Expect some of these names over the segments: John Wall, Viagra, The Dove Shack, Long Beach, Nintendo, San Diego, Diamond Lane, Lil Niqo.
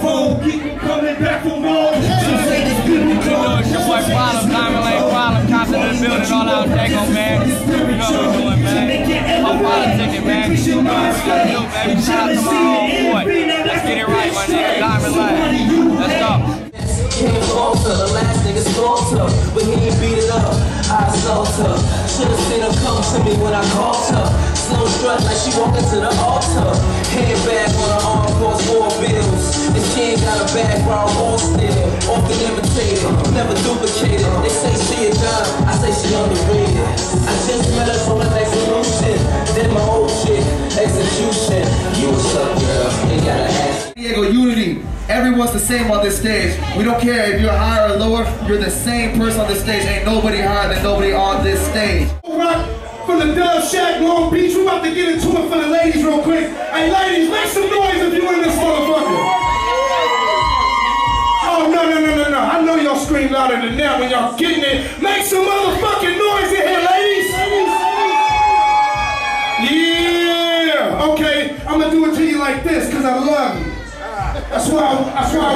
phone, keep them coming back from home. She say this good and good. It's your boy Problem, Diamond Lane Problem, cops in the building, all out Dago, man. You know what we're doing, man. My Problem ticket, man. You know what we gotta do, baby. Shout out to my old boy. Let's get it right, my nigga. Diamond Lane. Let's go. Came off her, the last nigga's fault her, but he ain't beat it up, I assault her. Should've seen her come to me when I called her. Slow strut like she walking to the altar. Handbag on her arm, cost more bills. And she ain't got a background all still. Often imitated, never duplicated. They say she a dime, I say she underrated. I just met her from an execution. Did my old shit, execution. You a suck girl, ain't gotta ask. San Diego unity. Everyone's the same on this stage. We don't care if you're higher or lower, you're the same person on this stage. Ain't nobody higher than nobody on this stage. Rock from the Dove Shack, Long Beach. We're about to get into it for the ladies real quick. Hey ladies, make some noise if you in this motherfucker. Oh no, no, no, no, no. I know y'all scream louder than that when y'all getting it. Make some motherfucking noise in here, ladies. Yeah, okay. I'm gonna do it to you like this, cause I love you. That's why I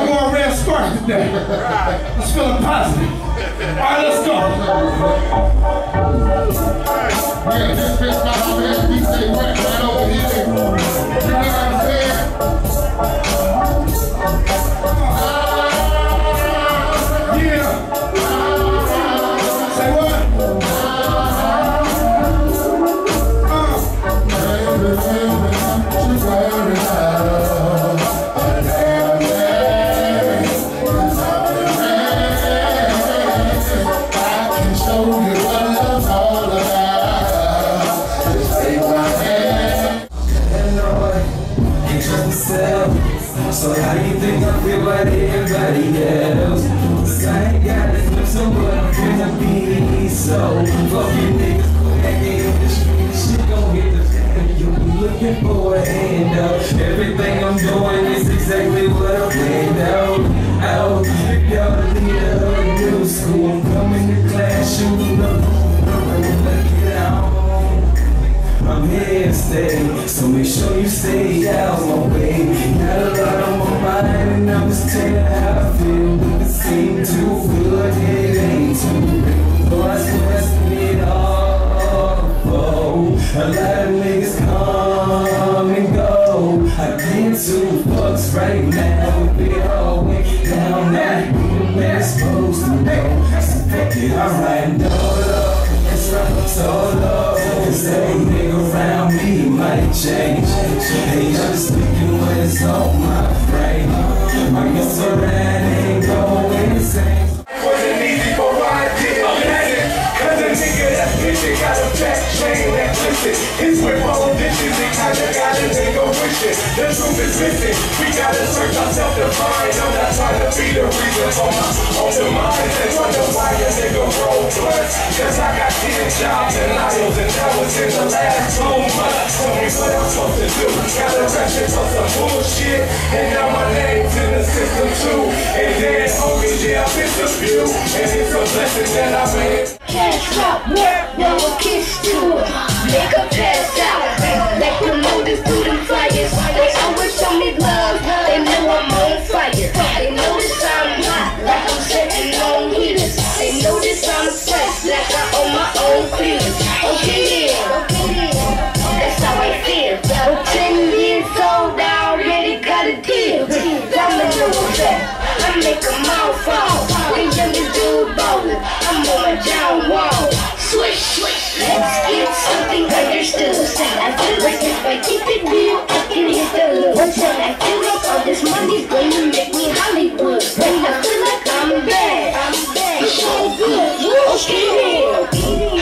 wore a red scarf today. I'm feeling positive. Alright, let's go. Yeah, this bitch right over here, we say rap right over here. You know what I'm saying? Yeah. Say what? So how do you think I feel about everybody else? Cause I ain't got to do so what I'm gonna be. So fuck you niggas, go back in the street. Shit gon' get the family you be looking for and out. Everything I'm doing is exactly what I planned out. Out, y'all the leader of the new school. I'm coming to class, shooting up, look it out. I'm here to stay, so make sure you stay out my way. Not a lot on my mind, and I'm just telling how I feel. But it seems too good, it ain't too real. But I swear I spend it all. A lot of niggas come and go. I get $2 right now, we always down that room where it's supposed to go. So fuck it, I'm riding solo, it's right, solo. Cause every nigga around me might change. Hey, I'm speaking when it's on my brain. I guess I'm red ain't going insane. Wasn't easy for why I did it. Cause a nigga that's bitchin' got a fat chain that twisted. It's with all dishes, it kinda gotta make a wish it. The truth is missing, we gotta search ourselves to find. I'm not trying to be the reason for my own mind. And wonder why a nigga roll blunts. Cause I got jobs and idols, and that was in the last 2 months. Tell me what I'm supposed to do. Got a record for some bullshit, and now my name's in the system too. And then, oh yeah, I've been abused, and it's a blessing that I've been. Can't stop, no one can do it. Make a pass out, like the motors through them fires. They always show me love, they know I'm on fire. They know this I'm hot, like I'm setting on heaters. They know this I'm fresh, like I own my own. Okay, that's how I feel. I'm 10 years old, I already got a deal. Diamond Lane Shack, I make a mouth fall. The youngest dude ballin', I'm on my John Wall. Swish, swish, let's get something understood. I feel like if I keep it real, I can hit the loop. When I feel like all this money's gonna make me Hollywood. When I feel like I'm bad, it's so good. You're okay. Okay then,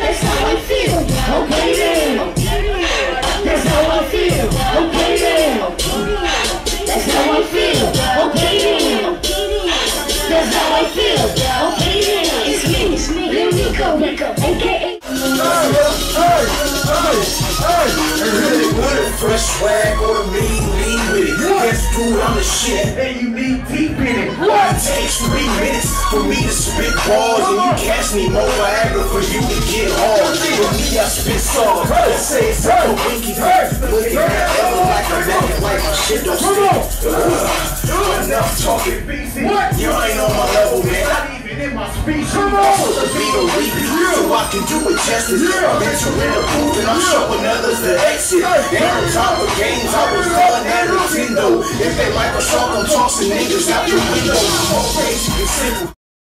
that's how I feel. Okay then, that's how I feel. Okay then, that's how I feel. Okay then, it's me, Nico, aka. Hey, hey, hey! Fresh swag on me. Yes, dude, I'm the shit, and you need deep in it. What? It takes 3 minutes for me to spit balls, and you catch me more Viagra for you to get hard. For me, I spit songs. They say it's like a winky, but it's not ever like a man, like shit don't stick. myself talking BC. What? You ain't on my level, man. Not even in my speech. Come on! To be the repeat, so I can do it justice. I'm entering the booth and I'm showing others the exit. They on top of games, I was calling that Nintendo. If they like a shark, I'm tossing niggas out the window. All crazy and simple.